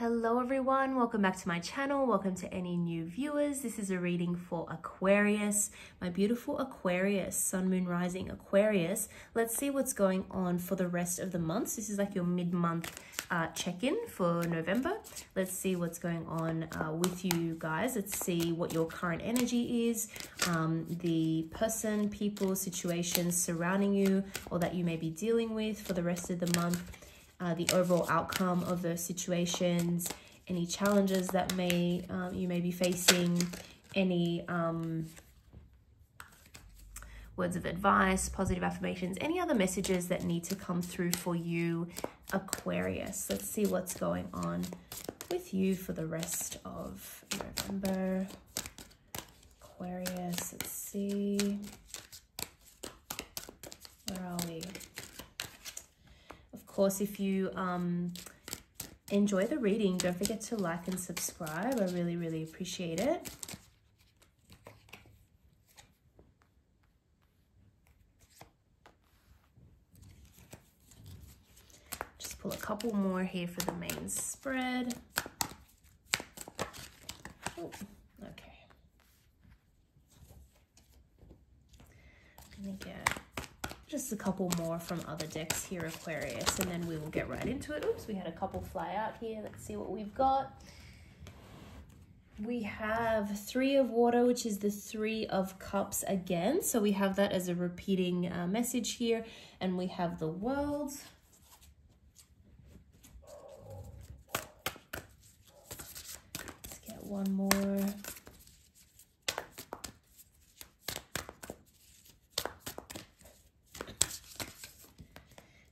Hello everyone, welcome back to my channel. Welcome to any new viewers. This is a reading for Aquarius, my beautiful Aquarius, sun, moon, rising Aquarius. Let's see what's going on for the rest of the months. This is like your mid-month check-in for November. Let's see what's going on with you guys. Let's see what your current energy is, the person, people, situations surrounding you or that you may be dealing with for the rest of the month. The overall outcome of those situations, any challenges that may you may be facing, any words of advice, positive affirmations, any other messages that need to come through for you, Aquarius. Let's see what's going on with you for the rest of November, Aquarius. Let's see. Where are we? Of course, if you enjoy the reading, don't forget to like and subscribe. I really appreciate it. Just pull a couple more here for the main spread. Oh, okay. I'm gonna get just a couple more from other decks here, Aquarius, and then we will get right into it. Oops, we had a couple fly out here. Let's see what we've got. We have Three of Water, which is the Three of Cups again. So we have that as a repeating message here. And we have the World. Let's get one more.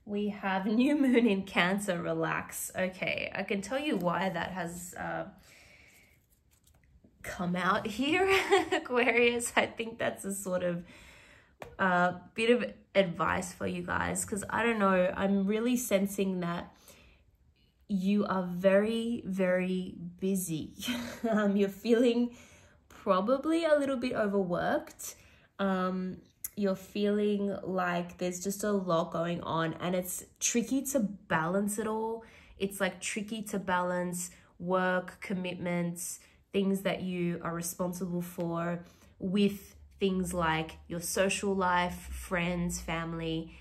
We have New Moon in Cancer, relax. Okay, I can tell you why that has come out here, Aquarius. I think that's a sort of bit of advice for you guys, because I don't know, I'm really sensing that you are very busy. You're feeling probably a little bit overworked. You're feeling like there's just a lot going on, and it's tricky to balance it all. It's like tricky to balance work, commitments, things that you are responsible for with things like your social life, friends, family.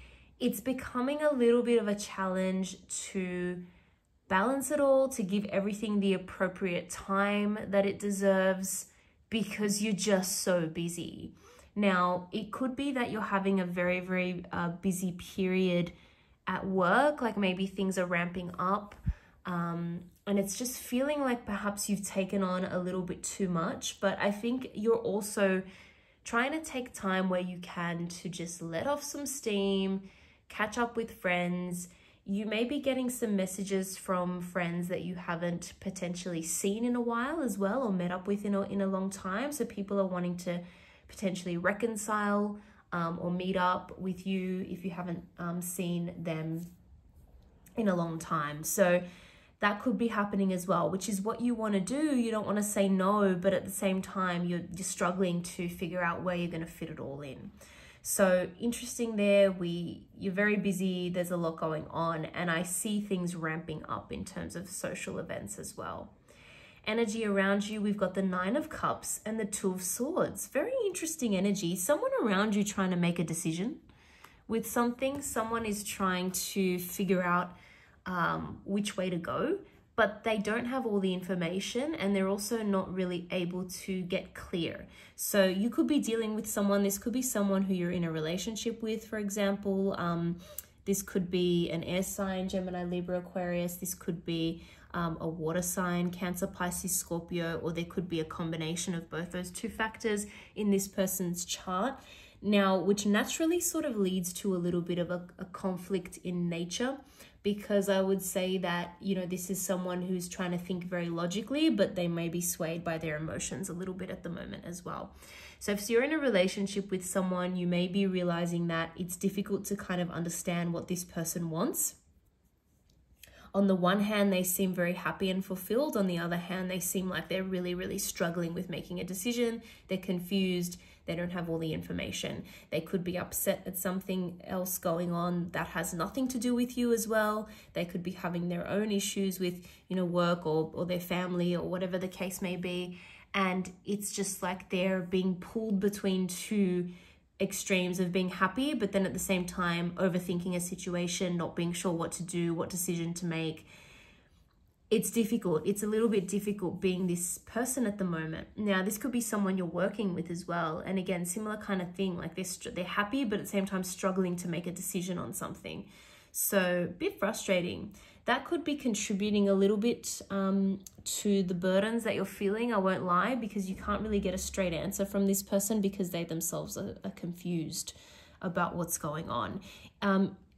It's becoming a little bit of a challenge to balance it all, to give everything the appropriate time that it deserves, because you're just so busy. Now, it could be that you're having a very busy period at work, like maybe things are ramping up, and it's just feeling like perhaps you've taken on a little bit too much. But I think you're also trying to take time where you can to just let off some steam, catch up with friends. You may be getting some messages from friends that you haven't potentially seen in a while as well, or met up with in a long time. So people are wanting to potentially reconcile or meet up with you if you haven't seen them in a long time. So that could be happening as well, which is what you want to do. You don't want to say no, but at the same time, you're struggling to figure out where you're going to fit it all in. So interesting there. You're very busy. There's a lot going on, and I see things ramping up in terms of social events as well. Energy around you, we've got the Nine of Cups and the Two of Swords. Very interesting energy. Someone around you trying to make a decision with something. Someone is trying to figure out which way to go, but they don't have all the information, and they're also not really able to get clear. So you could be dealing with someone. This could be someone who you're in a relationship with, for example. This could be an air sign, Gemini, Libra, Aquarius. This could be a water sign, Cancer, Pisces, Scorpio, or there could be a combination of both those two factors in this person's chart. Now, which naturally sort of leads to a little bit of a conflict in nature, because I would say that, you know, this is someone who's trying to think very logically, but they may be swayed by their emotions a little bit at the moment as well. So if you're in a relationship with someone, you may be realizing that it's difficult to kind of understand what this person wants. On the one hand, they seem very happy and fulfilled. On the other hand, they seem like they're really struggling with making a decision. They're confused. They don't have all the information. They could be upset at something else going on that has nothing to do with you as well. They could be having their own issues with, you know, work or their family or whatever the case may be. And it's just like they're being pulled between two extremes of being happy, but then at the same time overthinking a situation, not being sure what to do, what decision to make. It's difficult. It's a little bit difficult being this person at the moment. Now, this could be someone you're working with as well. And again, similar kind of thing, like they're happy, but at the same time struggling to make a decision on something. So a bit frustrating. That could be contributing a little bit to the burdens that you're feeling, I won't lie, because you can't really get a straight answer from this person because they themselves are confused about what's going on.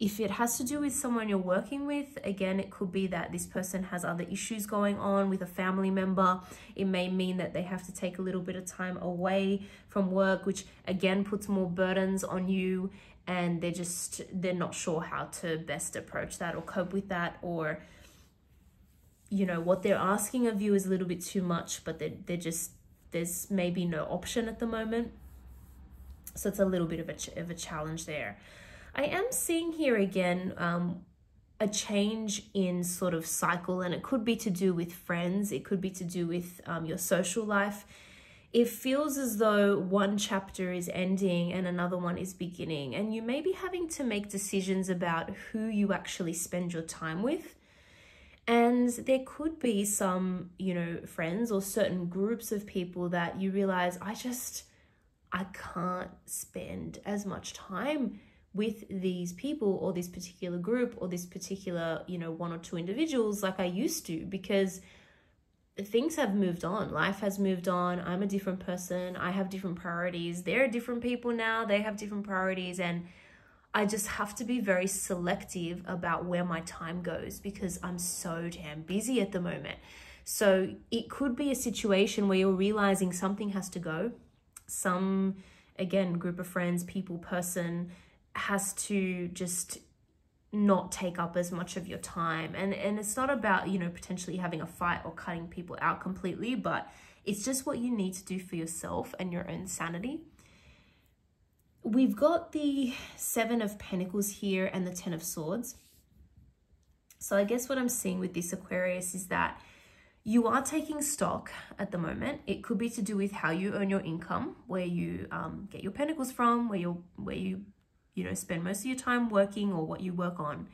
If it has to do with someone you're working with, again, it could be that this person has other issues going on with a family member. It may mean that they have to take a little bit of time away from work, which again puts more burdens on you, and they're not sure how to best approach that or cope with that, or, you know, what they're asking of you is a little bit too much, but there's maybe no option at the moment. So it's a little bit of a challenge there. I am seeing here again a change in sort of cycle, and it could be to do with friends. It could be to do with your social life. It feels as though one chapter is ending and another one is beginning, and you may be having to make decisions about who you actually spend your time with. And there could be some, you know, friends or certain groups of people that you realize, I can't spend as much time with these people or this particular group or this particular, you know, one or two individuals like I used to, because things have moved on. Life has moved on. I'm a different person. I have different priorities. There are different people now. They have different priorities. And I just have to be very selective about where my time goes because I'm so damn busy at the moment. So it could be a situation where you're realizing something has to go. Some, again, group of friends, people, person, has to just not take up as much of your time. And it's not about, you know, potentially having a fight or cutting people out completely, but it's just what you need to do for yourself and your own sanity. We've got the Seven of Pentacles here and the Ten of Swords. So I guess what I'm seeing with this, Aquarius, is that you are taking stock at the moment. It could be to do with how you earn your income, where you get your pentacles from, where you know, spend most of your time working or what you work on.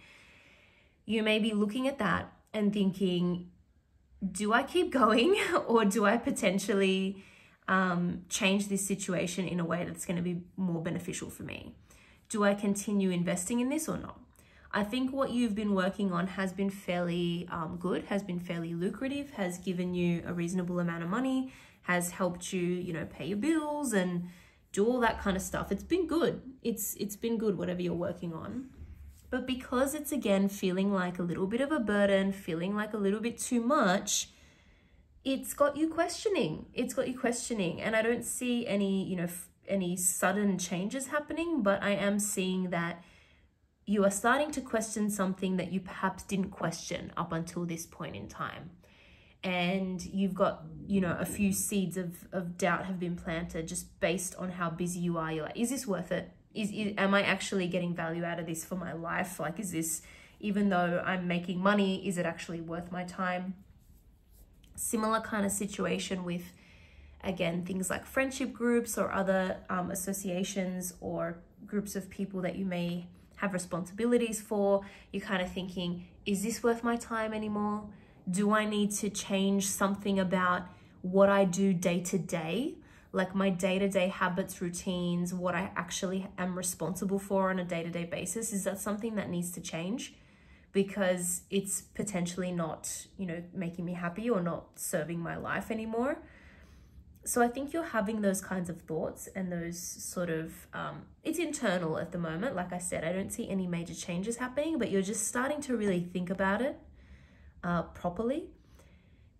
You may be looking at that and thinking, do I keep going or do I potentially change this situation in a way that's going to be more beneficial for me? Do I continue investing in this or not? I think what you've been working on has been fairly good, has been fairly lucrative, has given you a reasonable amount of money, has helped you, you know, pay your bills and do all that kind of stuff. It's been good. It's been good, whatever you're working on. But because it's, again, feeling like a little bit of a burden, feeling like a little bit too much, it's got you questioning. It's got you questioning. And I don't see any, you know, any sudden changes happening, but I am seeing that you are starting to question something that you perhaps didn't question up until this point in time. And you've got, you know, a few seeds of doubt have been planted just based on how busy you are. You're like, is this worth it? Am I actually getting value out of this for my life? Like, is this, even though I'm making money, is it actually worth my time? Similar kind of situation with, again, things like friendship groups or other associations or groups of people that you may have responsibilities for. You're kind of thinking, is this worth my time anymore? Do I need to change something about what I do day to day? Like my day-to-day habits, routines, what I actually am responsible for on a day-to-day basis. Is that something that needs to change? Because it's potentially not, you know, making me happy or not serving my life anymore. So I think you're having those kinds of thoughts and those sort of, it's internal at the moment. Like I said, I don't see any major changes happening, but you're just starting to really think about it properly.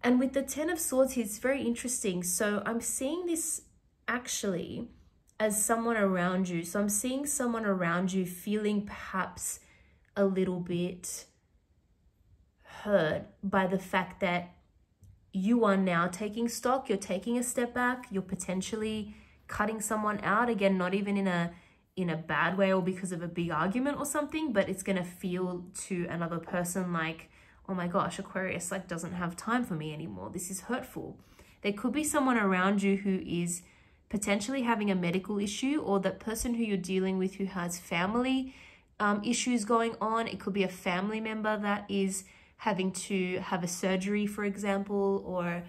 And with the Ten of Swords, it's very interesting. So I'm seeing this actually as someone around you. So I'm seeing someone around you feeling perhaps a little bit hurt by the fact that you are now taking stock, you're taking a step back, you're potentially cutting someone out. Again, not even in a bad way or because of a big argument or something, but it's going to feel to another person like, oh my gosh, Aquarius like doesn't have time for me anymore. This is hurtful. There could be someone around you who is potentially having a medical issue, or that person who you're dealing with who has family issues going on. It could be a family member that is having to have a surgery, for example, or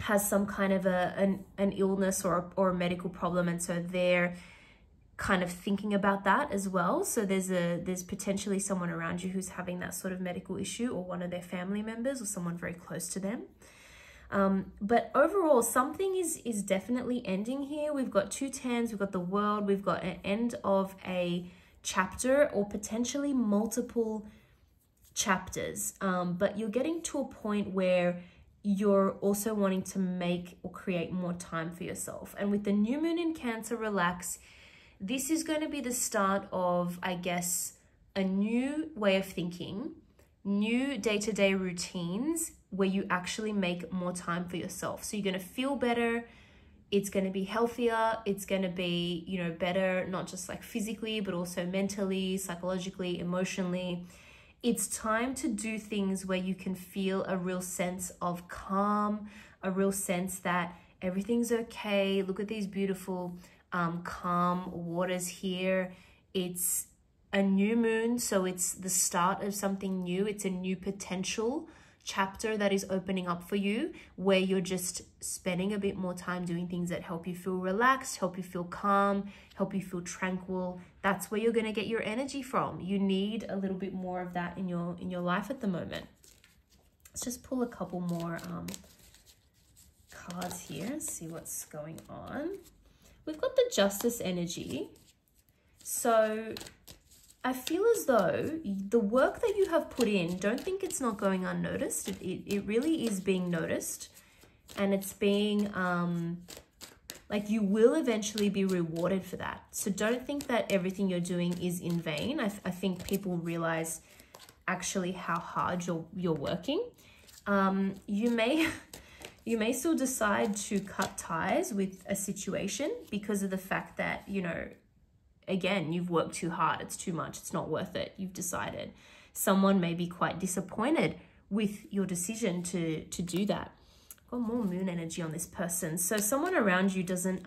has some kind of an illness or a medical problem, and so they're kind of thinking about that as well. So there's potentially someone around you who's having that sort of medical issue, or one of their family members or someone very close to them. But overall, something is definitely ending here. We've got 2 tens, we've got the world, we've got an end of a chapter or potentially multiple chapters. But you're getting to a point where you're also wanting to make or create more time for yourself. And with the new moon in Cancer, relax. This is going to be the start of, I guess, a new way of thinking, new day-to-day routines where you actually make more time for yourself. So you're going to feel better. It's going to be healthier. It's going to be, you know, better, not just like physically, but also mentally, psychologically, emotionally. It's time to do things where you can feel a real sense of calm, a real sense that everything's okay. Look at these beautiful calm waters here. It's a new moon, so it's the start of something new. It's a new potential chapter that is opening up for you, where you're just spending a bit more time doing things that help you feel relaxed, help you feel calm, help you feel tranquil. That's where you're going to get your energy from. You need a little bit more of that in your life at the moment. Let's just pull a couple more cards here, see what's going on. We've got the justice energy. So I feel as though the work that you have put in, don't think it's not going unnoticed. It really is being noticed, and it's being like you will eventually be rewarded for that. So don't think that everything you're doing is in vain. I think people realize actually how hard you're working. You may still decide to cut ties with a situation because of the fact that, you know, again, you've worked too hard. It's too much. It's not worth it. You've decided. Someone may be quite disappointed with your decision to do that. Got more moon energy on this person. So someone around you doesn't,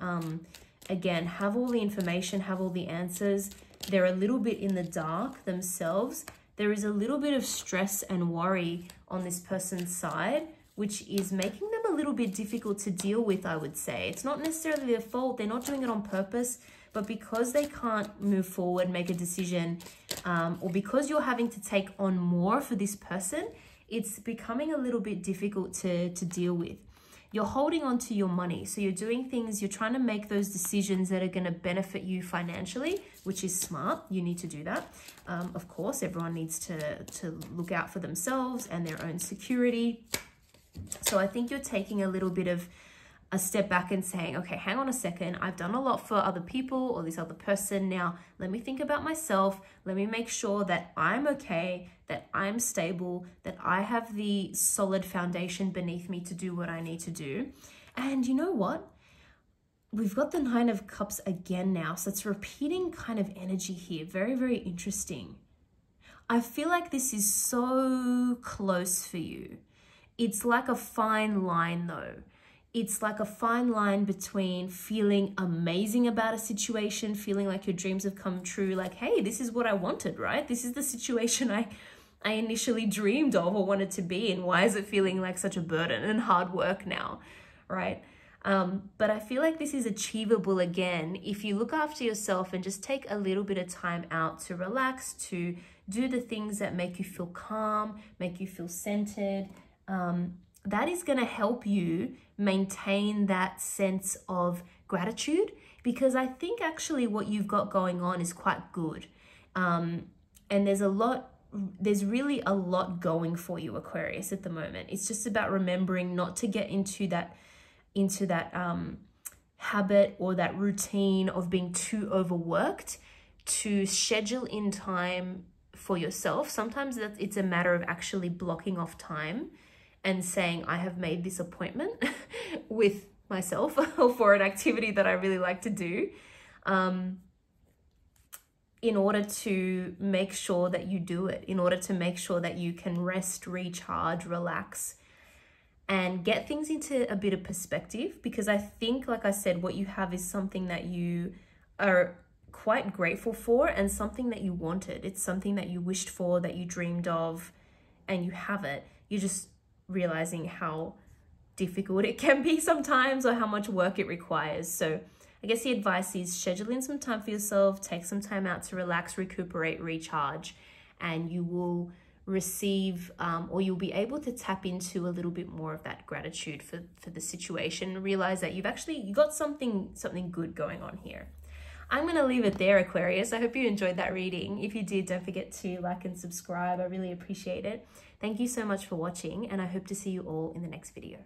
again, have all the information, have all the answers. They're a little bit in the dark themselves. There is a little bit of stress and worry on this person's side, which is making them a little bit difficult to deal with, I would say. It's not necessarily their fault. They're not doing it on purpose, but because they can't move forward, make a decision, or because you're having to take on more for this person, it's becoming a little bit difficult to deal with. You're holding on to your money. So you're doing things, you're trying to make those decisions that are going to benefit you financially, which is smart. You need to do that. Of course, everyone needs to look out for themselves and their own security. So I think you're taking a little bit of a step back and saying, okay, hang on a second. I've done a lot for other people or this other person. Now, let me think about myself. Let me make sure that I'm okay, that I'm stable, that I have the solid foundation beneath me to do what I need to do. And you know what? We've got the 9 of Cups again now. So it's repeating kind of energy here. Very, very interesting. I feel like this is so close for you. It's like a fine line though. It's like a fine line between feeling amazing about a situation, feeling like your dreams have come true, like, hey, this is what I wanted, right? This is the situation I initially dreamed of or wanted to be in. Why is it feeling like such a burden and hard work now, right? But I feel like this is achievable again. If you look after yourself and just take a little bit of time out to relax, to do the things that make you feel calm, make you feel centered, that is going to help you maintain that sense of gratitude, because I think actually what you've got going on is quite good. And there's really a lot going for you, Aquarius, at the moment. It's just about remembering not to get into that habit or that routine of being too overworked, to schedule in time for yourself. Sometimes it's a matter of actually blocking off time and saying, I have made this appointment with myself or for an activity that I really like to do, in order to make sure that you do it, in order to make sure that you can rest, recharge, relax, and get things into a bit of perspective. Because I think, like I said, what you have is something that you are quite grateful for and something that you wanted. It's something that you wished for, that you dreamed of, and you have it. You're just realizing how difficult it can be sometimes, or how much work it requires. So I guess the advice is schedule in some time for yourself, take some time out to relax, recuperate, recharge, and you will receive, or you'll be able to tap into a little bit more of that gratitude for the situation. Realize that you've actually, you got something good going on here. I'm going to leave it there, Aquarius. I hope you enjoyed that reading. If you did, don't forget to like and subscribe. I really appreciate it. Thank you so much for watching, and I hope to see you all in the next video.